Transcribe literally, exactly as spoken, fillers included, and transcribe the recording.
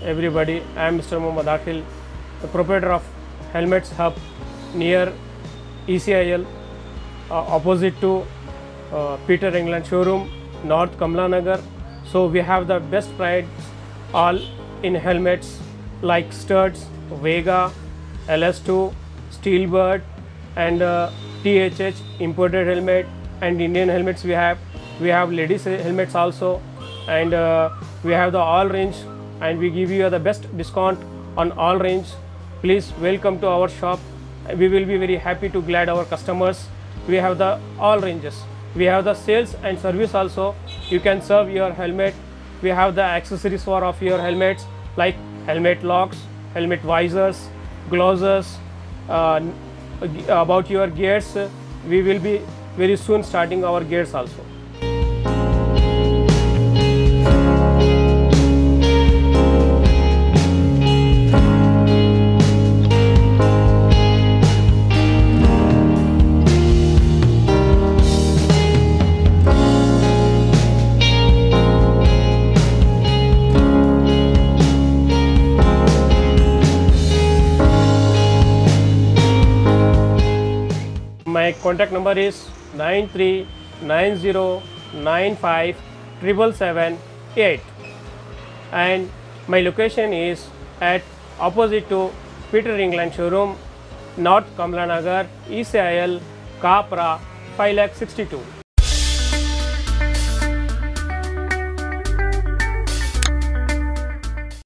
Hello everybody, I am Mister Mohammad Akhil, the proprietor of Helmets Hub near E C I L, uh, opposite to uh, Peter England showroom, North Kamalanagar. So we have the best prides all in helmets like studs, Vega, L S two, Steelbird and uh, T H H imported helmet, and Indian helmets we have. We have ladies helmets also, and uh, we have the all range, and we give you the best discount on all range. Please welcome to our shop. We will be very happy to glad our customers. We have the all ranges. We have the sales and service also. You can serve your helmet. We have the accessories for of your helmets like helmet locks, helmet visors, gloves, uh, about your gears. We will be very soon starting our gears also. My contact number is nine three nine zero nine five seven seven seven eight, and my location is at opposite to Peter England showroom, North Kamalanagar, E C I L, Kapra, five sixty-two.